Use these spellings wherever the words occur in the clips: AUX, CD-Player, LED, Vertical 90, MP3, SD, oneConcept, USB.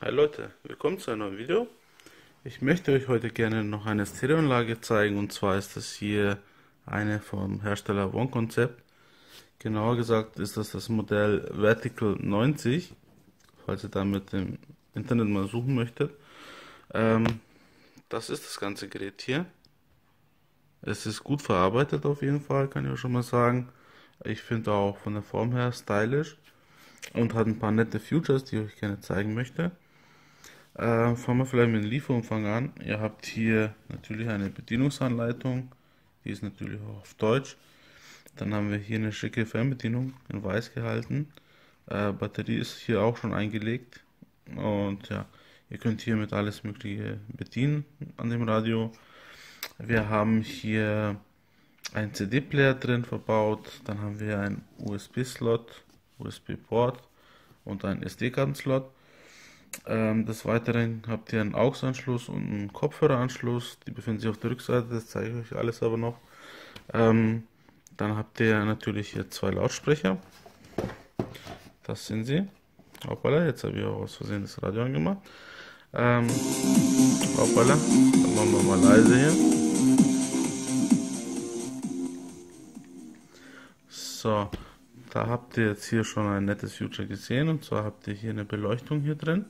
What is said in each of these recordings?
Hi Leute, willkommen zu einem neuen Video. Ich möchte euch heute gerne noch eine Stereoanlage zeigen, und zwar ist das hier eine vom Hersteller oneConcept. Genauer gesagt ist das das Modell Vertical 90, falls ihr damit im Internet mal suchen möchtet. Das ist das ganze Gerät hier. Es ist gut verarbeitet auf jeden Fall, kann ich euch schon mal sagen. Ich finde auch von der Form her stylisch und hat ein paar nette Features, die ich euch gerne zeigen möchte. Fangen wir vielleicht mit dem Lieferumfang an. Ihr habt hier natürlich eine Bedienungsanleitung, die ist natürlich auch auf Deutsch. Dann haben wir hier eine schicke Fernbedienung in weiß gehalten. Batterie ist hier auch schon eingelegt. Und ja, ihr könnt hiermit alles Mögliche bedienen an dem Radio. Wir haben hier einen CD-Player drin verbaut. Dann haben wir einen USB-Slot, USB-Port und einen SD-Karten-Slot. Des Weiteren habt ihr einen AUX-Anschluss und einen Kopfhöreranschluss. Die befinden sich auf der Rückseite, das zeige ich euch alles aber noch. Dann habt ihr natürlich hier zwei Lautsprecher. Das sind sie. Hoppala, jetzt habe ich auch aus Versehen das Radio angemacht. Hoppala, dann machen wir mal leise hier. So, da habt ihr jetzt hier schon ein nettes Feature gesehen, und zwar habt ihr hier eine Beleuchtung hier drin.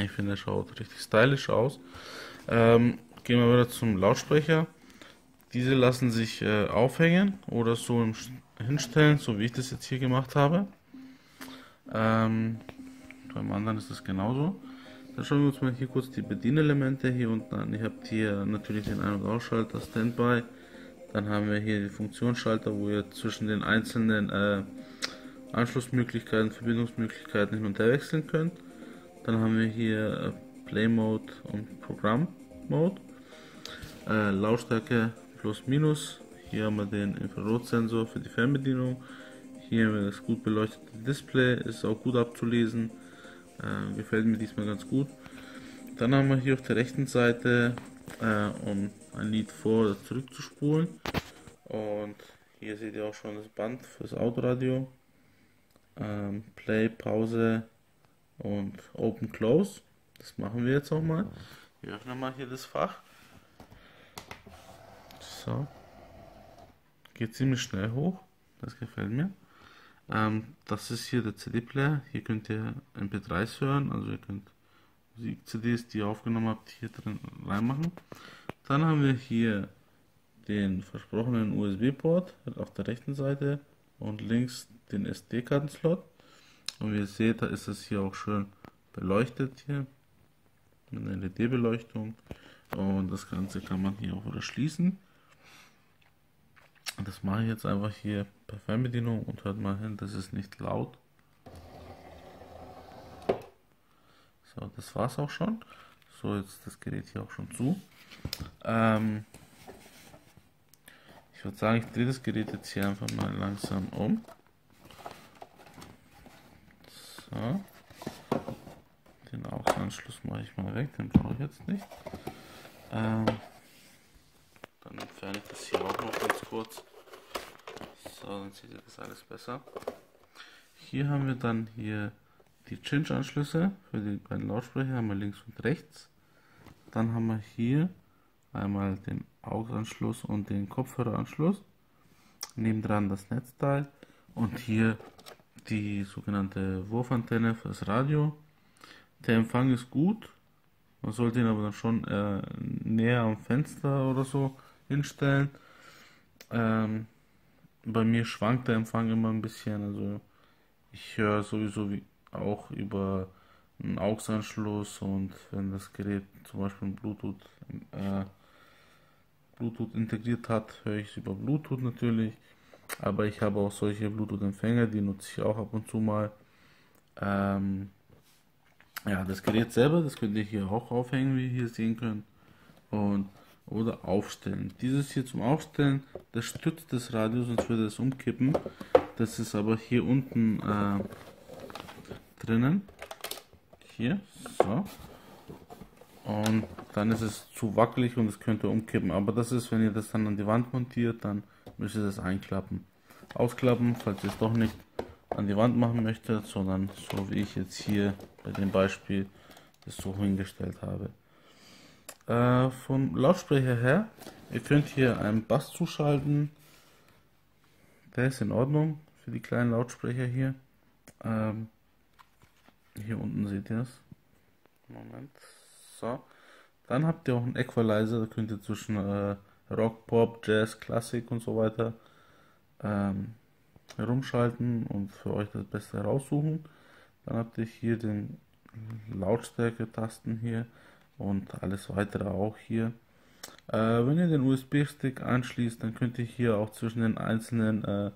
Ich finde, das schaut richtig stylisch aus. Gehen wir wieder zum Lautsprecher. Diese lassen sich aufhängen oder so hinstellen, so wie ich das jetzt hier gemacht habe. Beim anderen ist das genauso. Dann schauen wir uns mal hier kurz die Bedienelemente hier unten an. Ihr habt hier natürlich den Ein- und Ausschalter, Standby. Dann haben wir hier die Funktionsschalter, wo ihr zwischen den einzelnen Anschlussmöglichkeiten, Verbindungsmöglichkeiten hin und her wechseln könnt. Dann haben wir hier Play Mode und Programm Mode. Lautstärke plus minus. Hier haben wir den Infrarotsensor für die Fernbedienung. Hier haben wir das gut beleuchtete Display, ist auch gut abzulesen. Gefällt mir diesmal ganz gut. Dann haben wir hier auf der rechten Seite, um ein Lied vor- oder zurückzuspulen, und hier seht ihr auch schon das Band fürs Autoradio, Play, Pause und Open Close. Das machen wir jetzt auch mal. Wir öffnen mal hier das Fach. So, geht ziemlich schnell hoch, das gefällt mir. Das ist hier der CD-Player. Hier könnt ihr MP3s hören, also ihr könnt CDs, die ihr aufgenommen habt, hier drin reinmachen. Dann haben wir hier den versprochenen USB-Port auf der rechten Seite und links den SD-Karten-Slot. Und wie ihr seht, da ist es hier auch schön beleuchtet hier mit einer LED-Beleuchtung, und das Ganze kann man hier auch wieder schließen. Das mache ich jetzt einfach hier per Fernbedienung, und hört mal hin, das ist nicht laut. So, das war es auch schon. So, jetzt ist das Gerät hier auch schon zu. Ich würde sagen, ich drehe das Gerät jetzt hier einfach mal langsam um. So. Den AUX-Anschluss mache ich mal weg, den brauche ich jetzt nicht. Dann entferne ich das hier auch noch ganz kurz. So, dann seht ihr das alles besser. Hier haben wir dann hier die Cinch-Anschlüsse für die beiden Lautsprecher, haben wir links und rechts. Dann haben wir hier einmal den AUX-Anschluss und den Kopfhöreranschluss. Nebendran das Netzteil und hier die sogenannte Wurfantenne fürs Radio. Der Empfang ist gut, man sollte ihn aber dann schon näher am Fenster oder so hinstellen. Bei mir schwankt der Empfang immer ein bisschen, also ich höre sowieso wie auch über einen AUX-Anschluss, und wenn das Gerät zum Beispiel Bluetooth integriert hat, höre ich es über Bluetooth natürlich, aber ich habe auch solche Bluetooth-Empfänger, die nutze ich auch ab und zu mal. Ja, das Gerät selber, das könnt ihr hier auch aufhängen, wie ihr hier sehen könnt, und oder aufstellen. Dieses hier zum Aufstellen, das stützt das Radio, sonst würde es umkippen. Das ist aber hier unten drinnen, hier, so, und dann ist es zu wackelig und es könnte umkippen, aber das ist, wenn ihr das dann an die Wand montiert, dann müsst ihr das einklappen, ausklappen, falls ihr es doch nicht an die Wand machen möchtet, sondern so wie ich jetzt hier bei dem Beispiel, das ich so hingestellt habe. Vom Lautsprecher her, ihr könnt hier einen Bass zuschalten, der ist in Ordnung für die kleinen Lautsprecher hier. Hier unten seht ihr es. Moment. So. Dann habt ihr auch einen Equalizer, da könnt ihr zwischen Rock, Pop, Jazz, Klassik und so weiter herumschalten und für euch das Beste heraussuchen. Dann habt ihr hier den Lautstärke-Tasten hier und alles weitere auch hier. Wenn ihr den USB-Stick anschließt, dann könnt ihr hier auch zwischen den einzelnen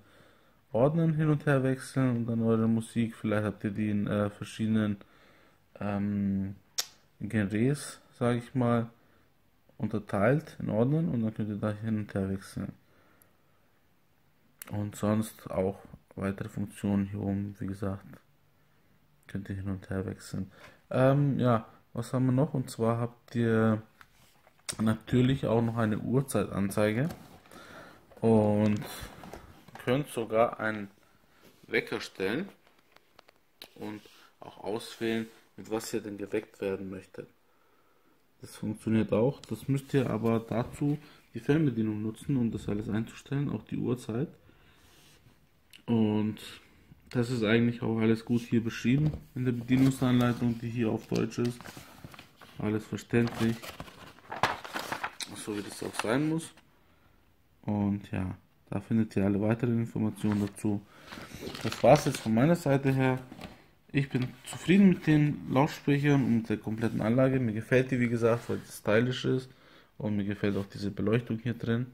Ordnern hin und her wechseln und dann eure Musik. Vielleicht habt ihr die in verschiedenen Genres, sage ich mal, unterteilt in Ordnern und dann könnt ihr da hin und her wechseln. Und sonst auch weitere Funktionen hier oben, wie gesagt, könnt ihr hin und her wechseln. Ja, was haben wir noch? Und zwar habt ihr natürlich auch noch eine Uhrzeitanzeige und könnt sogar einen Wecker stellen und auch auswählen, mit was ihr denn geweckt werden möchtet. Das funktioniert auch, das müsst ihr aber dazu die Fernbedienung nutzen, um das alles einzustellen, auch die Uhrzeit. Und das ist eigentlich auch alles gut hier beschrieben in der Bedienungsanleitung, die hier auf Deutsch ist. Alles verständlich, so wie das auch sein muss. Und ja, da findet ihr alle weiteren Informationen dazu. Das war es jetzt von meiner Seite her. Ich bin zufrieden mit den Lautsprechern und mit der kompletten Anlage. Mir gefällt die, wie gesagt, weil es stylisch ist. Und mir gefällt auch diese Beleuchtung hier drin.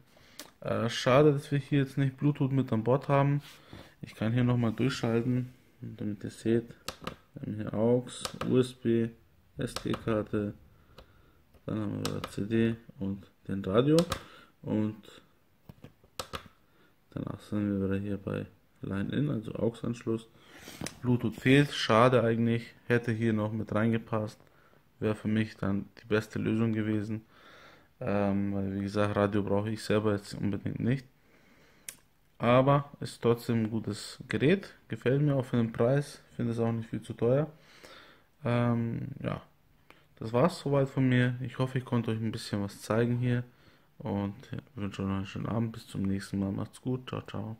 Schade, dass wir hier jetzt nicht Bluetooth mit an Bord haben. Ich kann hier nochmal durchschalten, damit ihr seht. Wir haben hier AUX, USB, SD-Karte, dann haben wir CD und den Radio. Und danach sind wir wieder hier bei Line-In, also AUX-Anschluss. Bluetooth fehlt, schade eigentlich, hätte hier noch mit reingepasst. Wäre für mich dann die beste Lösung gewesen. Weil, wie gesagt, Radio brauche ich selber jetzt unbedingt nicht. Aber ist trotzdem ein gutes Gerät, gefällt mir auch für den Preis, finde es auch nicht viel zu teuer. Ja, das war es soweit von mir. Ich hoffe, ich konnte euch ein bisschen was zeigen hier und ja, wünsche euch noch einen schönen Abend. Bis zum nächsten Mal, macht's gut, ciao, ciao.